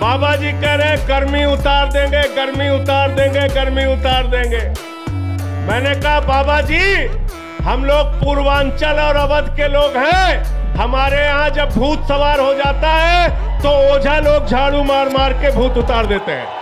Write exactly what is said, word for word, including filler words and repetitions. बाबा जी कह रहे गर्मी उतार देंगे, गर्मी उतार देंगे, गर्मी उतार देंगे। मैंने कहा बाबा जी हम लोग पूर्वांचल और अवध के लोग हैं, हमारे यहाँ जब भूत सवार हो जाता है तो ओझा लोग झाड़ू मार मार के भूत उतार देते हैं।